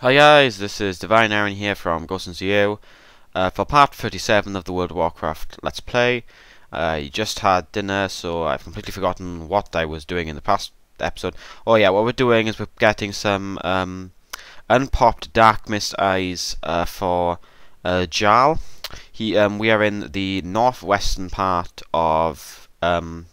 Hi guys, this is Divine Erin here from Ghost and Zio for part 37 of the World of Warcraft Let's Play. You just had dinner, so I've completely forgotten what I was doing in the past episode. Oh yeah, what we're doing is we're getting some unpopped Darkmist Eyes for Jarl. We are in the northwestern part of as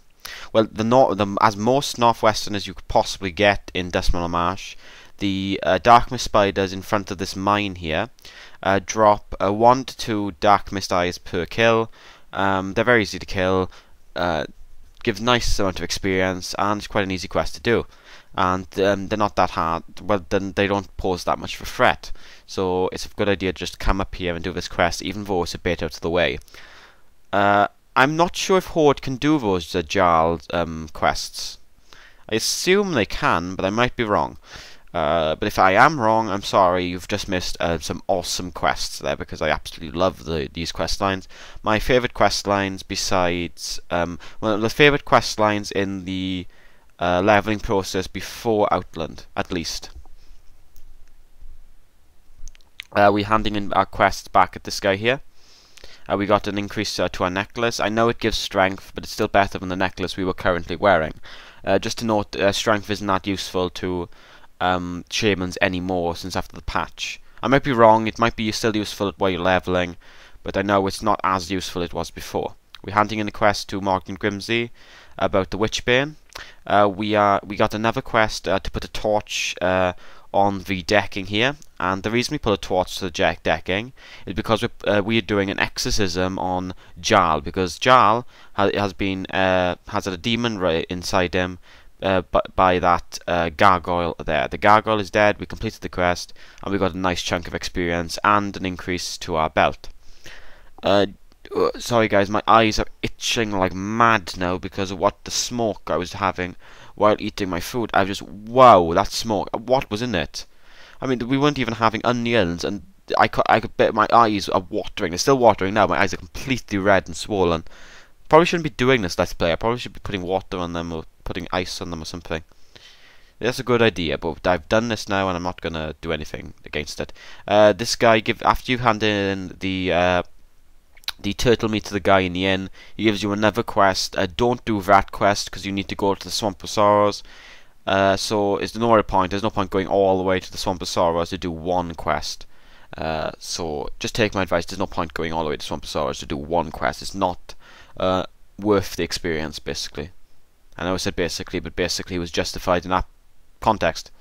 most northwestern as you could possibly get in Dustwallow Marsh. The Darkmist Spiders in front of this mine here drop 1 to 2 Darkmist Eyes per kill. They're very easy to kill, give nice amount of experience, and it's quite an easy quest to do. And they're not that hard, well, then they don't pose that much of a threat. So it's a good idea to just come up here and do this quest, even though it's a bit out of the way. I'm not sure if Horde can do those Jarl quests. I assume they can, but I might be wrong. But if I am wrong, I'm sorry, you've just missed some awesome quests there, because I absolutely love these quest lines. My favourite quest lines besides... the favourite quest lines in the levelling process before Outland, at least. We're handing in our quests back at this guy here. We got an increase to our necklace. I know it gives strength, but it's still better than the necklace we were currently wearing. Just to note, strength is not useful to... shamans anymore since after the patch. I might be wrong, it might be still useful while you're leveling, but I know it's not as useful as it was before. We're handing in a quest to Martin Grimsey about the Witchbane. We got another quest to put a torch on the decking here, and the reason we put a torch to the decking is because we're doing an exorcism on Jarl, because Jarl has a demon inside him. By that gargoyle there. The gargoyle is dead, we completed the quest, and we got a nice chunk of experience and an increase to our belt. Sorry guys, my eyes are itching like mad now because of what the smoke I was having while eating my food. I was just, wow, that smoke, what was in it? I mean, we weren't even having onions, and I could bet my eyes are watering. They're still watering now, my eyes are completely red and swollen. Probably shouldn't be doing this Let's Play, I probably should be putting water on them or putting ice on them or something. That's a good idea, but I've done this now and I'm not gonna do anything against it. This guy, after you hand in the turtle meat to the guy in the inn, he gives you another quest. Don't do that quest because you need to go to the Swamp of Sorrows. So it's no point, there's no point going all the way to the Swamp of Sorrows to do one quest. So just take my advice, there's no point going all the way to Swamp of Sorrows to do one quest. It's not worth the experience, basically. I know I said basically, but basically it was justified in that context.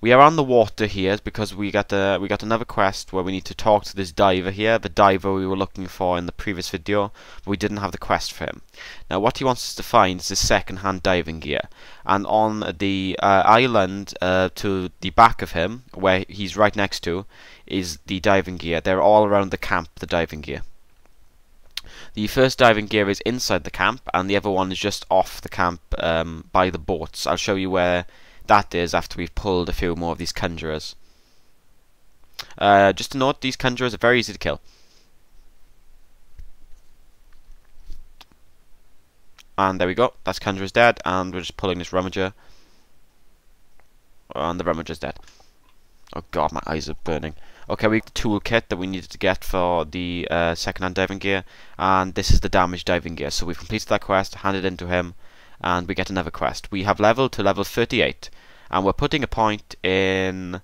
We are on the water here because we got another quest where we need to talk to this diver here, the diver we were looking for in the previous video, but we didn't have the quest for him. Now what he wants us to find is his second-hand diving gear, and on the island to the back of him, where he's right next to, is the diving gear. They're all around the camp, the diving gear. The first diving gear is inside the camp, and the other one is just off the camp by the boats. I'll show you where that is after we've pulled a few more of these conjurers. Just to note, these conjurers are very easy to kill. And there we go, that's conjurer's dead, and we're just pulling this rummager. And the rummager's dead. Oh god, my eyes are burning. Okay, we got the toolkit that we needed to get for the second-hand diving gear, and this is the damaged diving gear. So we've completed that quest, handed it in to him, and we get another quest. We have leveled to level 38, and we're putting a point in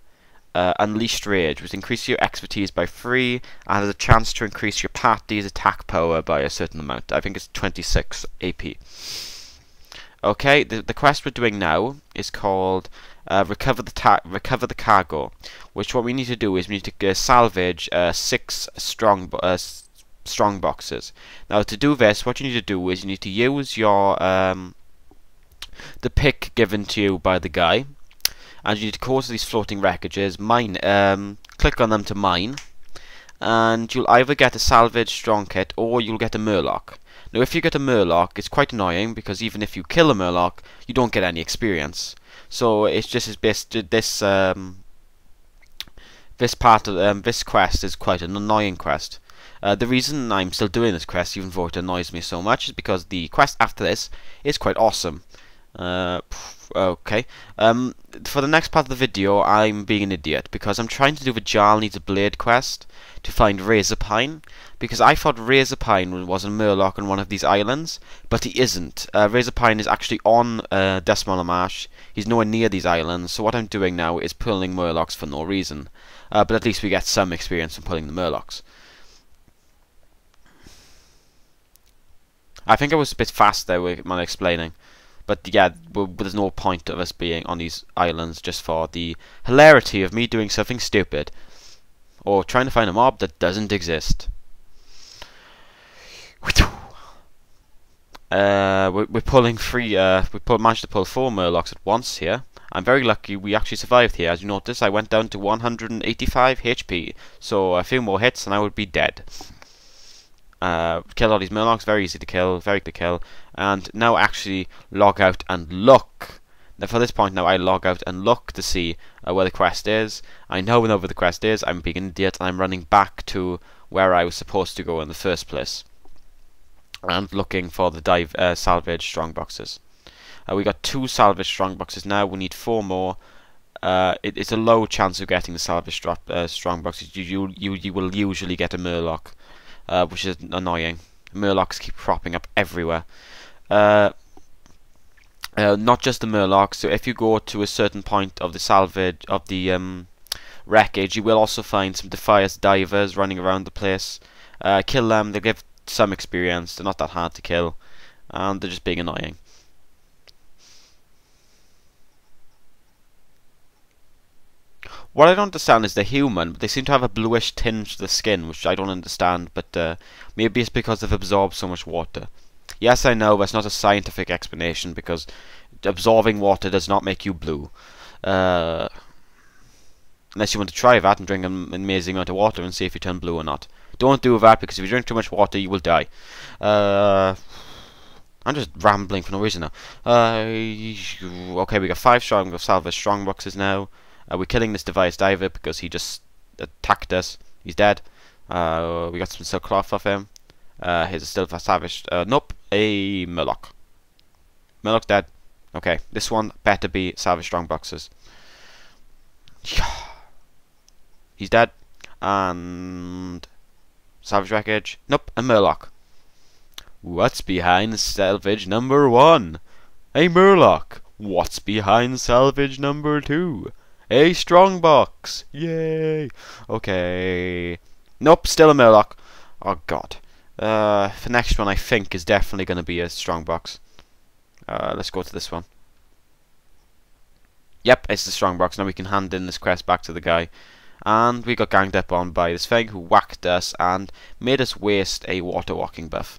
Unleashed Rage, which increases your expertise by 3, and has a chance to increase your party's attack power by a certain amount. I think it's 26 AP. Okay, the quest we're doing now is called recover the cargo, which what we need to do is we need to salvage 6 strong boxes. Now to do this, what you need to do is you need to use your the pick given to you by the guy, and you need to go to these floating wreckages, mine, click on them to mine, and you'll either get a salvage strong kit or you'll get a murloc. Now if you get a murloc, it's quite annoying because even if you kill a murloc, you don't get any experience. So it's just as best this part of this quest is quite an annoying quest. The reason I'm still doing this quest, even though it annoys me so much, is because the quest after this is quite awesome. Okay. For the next part of the video, I'm being an idiot because I'm trying to do the Jarl Needs a Blade quest to find Razorpine, because I thought Razorpine was a murloc on one of these islands, but he isn't. Razorpine is actually on Dustwallow Marsh. He's nowhere near these islands, so what I'm doing now is pulling murlocs for no reason. But at least we get some experience from pulling the murlocs. I think I was a bit fast there with my explaining. But yeah, there's no point of us being on these islands just for the hilarity of me doing something stupid. Or trying to find a mob that doesn't exist. We're pulling three, managed to pull 4 murlocs at once here. I'm very lucky we actually survived here. As you notice, I went down to 185 HP. So a few more hits and I would be dead. Kill all these murlocs, very easy to kill, very quick to kill, and now actually log out and look. Now for this point now I log out and look to see where the quest is. I know where the quest is, I'm being an idiot, and I'm running back to where I was supposed to go in the first place. And looking for the salvage strong boxes. We got 2 salvage strong boxes now, we need 4 more. It's a low chance of getting the salvage strong boxes, you will usually get a murloc. Which is annoying. Murlocs keep cropping up everywhere. Not just the murlocs. So if you go to a certain point of the salvage of the wreckage, you will also find some defias divers running around the place. Kill them. They give some experience. They're not that hard to kill, and they're just being annoying. What I don't understand is they're human, but they seem to have a bluish tinge to the skin, which I don't understand, but maybe it's because they've absorbed so much water. Yes, I know, that's not a scientific explanation, because absorbing water does not make you blue. Unless you want to try that and drink an amazing amount of water and see if you turn blue or not. Don't do that, because if you drink too much water, you will die. I'm just rambling for no reason now. Okay, we got 5 salvage strong boxes now. We're killing this device diver because he just attacked us. He's dead. We got some silk cloth off him. He's still savaged. Nope, a murloc. Murloc's dead. Okay, this one better be salvage strong boxes. He's dead. And salvage wreckage. Nope, a murloc. What's behind salvage number 1? A murloc. What's behind salvage number 2? A strong box! Yay! Okay. Nope, still a murloc. Oh god. The next one I think is definitely going to be a strong box. Let's go to this one. Yep, it's the strong box. Now we can hand in this quest back to the guy. And we got ganged up on by this thing who whacked us and made us waste a water walking buff.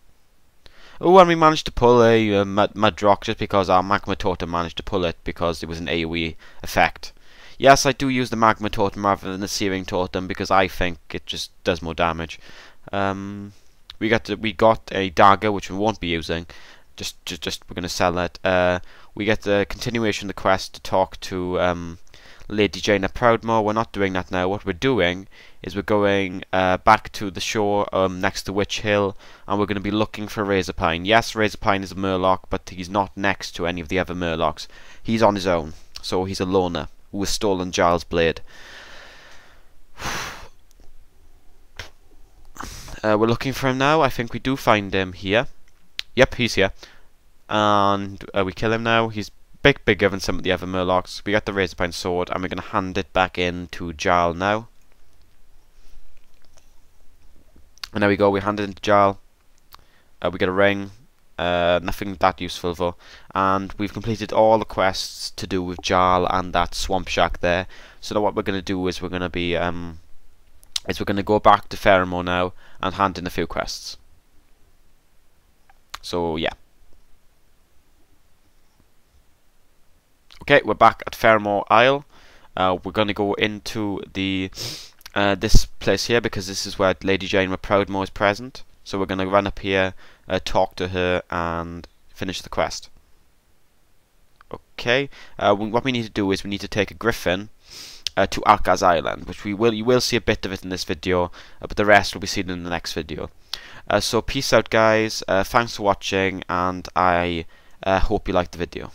Oh, and we managed to pull a mudrock just because our magma totem managed to pull it because it was an AoE effect. Yes, I do use the magma totem rather than the searing totem because I think it just does more damage. We got a dagger which we won't be using. We're gonna sell that. We get the continuation of the quest to talk to Lady Jaina Proudmoore. We're not doing that now. What we're doing is we're going back to the shore next to Witch Hill, and we're going to be looking for Razorpine. Yes, Razorpine is a murloc, but he's not next to any of the other murlocs. He's on his own, so he's a loner. Who has stolen Jarl's blade. We're looking for him now. I think we do find him here. Yep, he's here. And we kill him now. He's bigger than some of the other murlocs. We got the Razorpine sword and we're going to hand it back in to Jarl now. And there we go, we hand it in to Jarl. We get a ring. Nothing that useful though, and we've completed all the quests to do with Jarl and that swamp shack there. So now what we're going to do is we're going to go back to Theramore now and hand in a few quests. So yeah, okay, we're back at Theramore Isle. We're going to go into the this place here because this is where Lady Jaina Proudmoore is present. So we're going to run up here, talk to her, and finish the quest. Okay, what we need to do is we need to take a griffin to Arcaz Island, which you will see a bit of it in this video, but the rest will be seen in the next video. So peace out guys, thanks for watching, and I hope you liked the video.